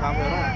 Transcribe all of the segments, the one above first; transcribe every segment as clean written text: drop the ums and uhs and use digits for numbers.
kamera.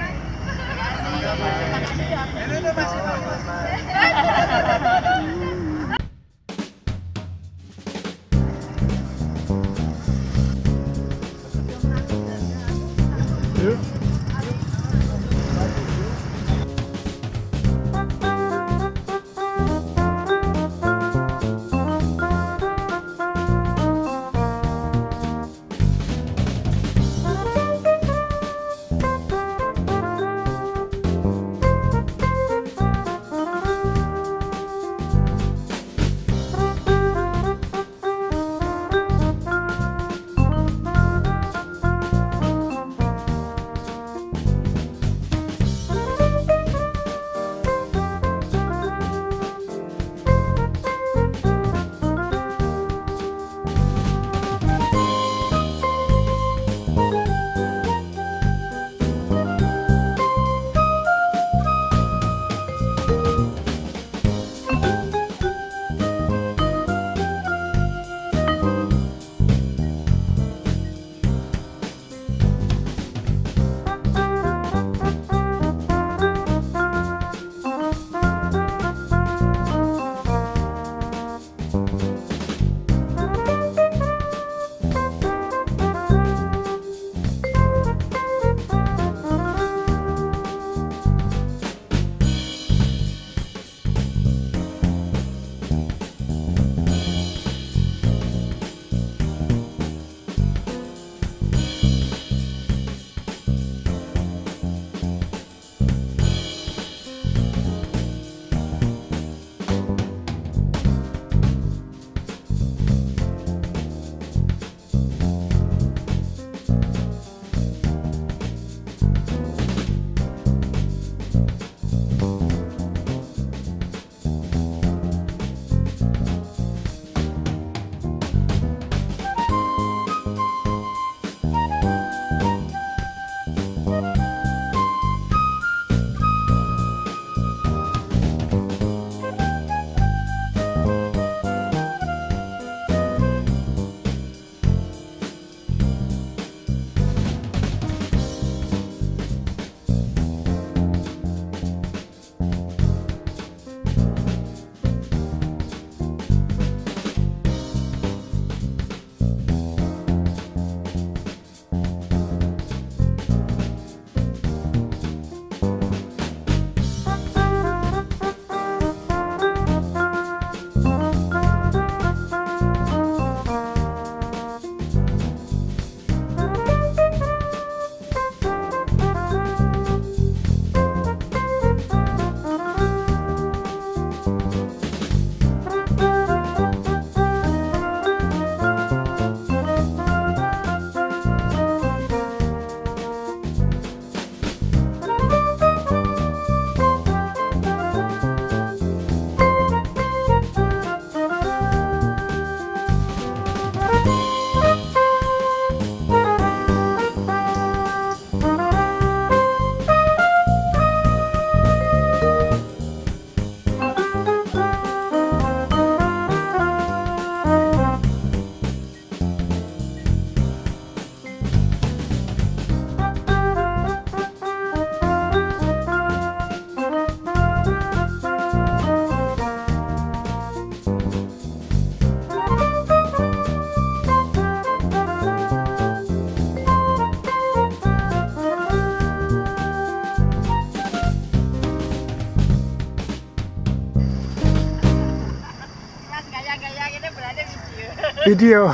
Video.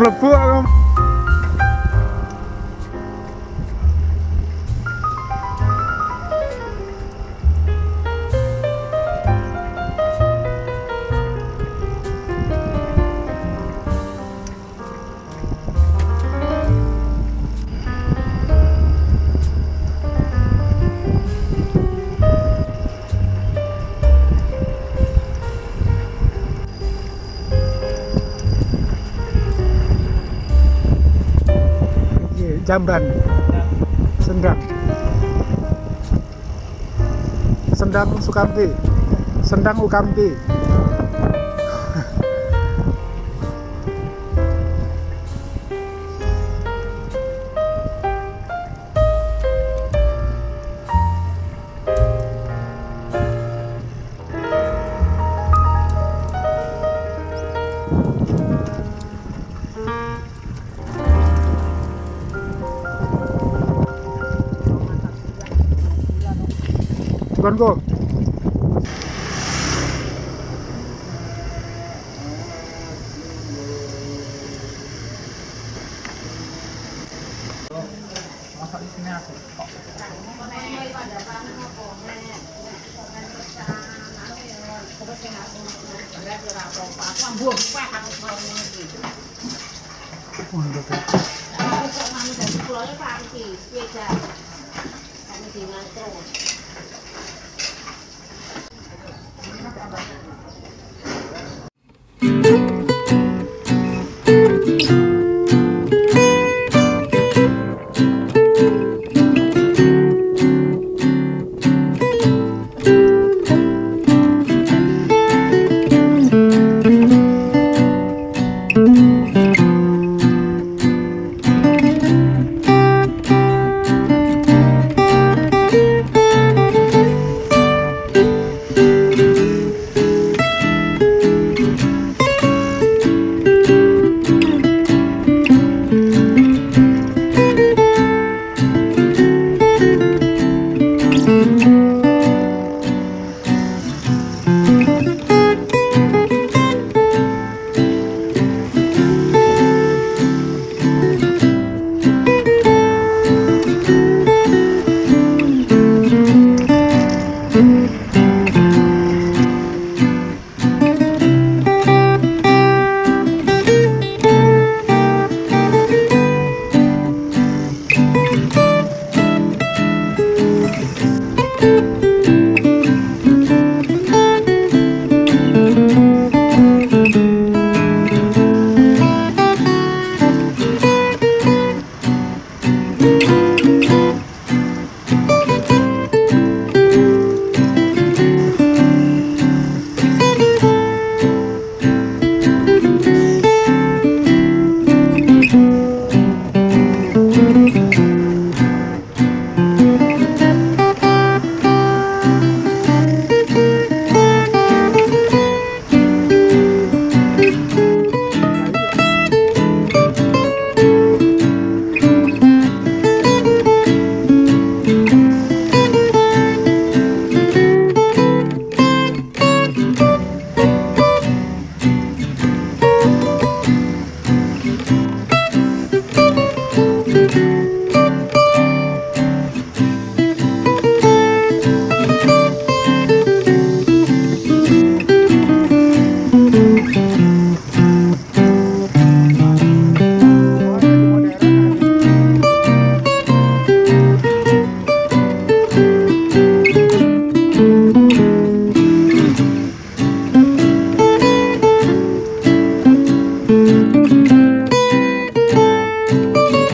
mlebu aku. Jamban, sendang, sendang Sukamti, sendang Ukamti. Bukan kok. Masak di sini aku. Kami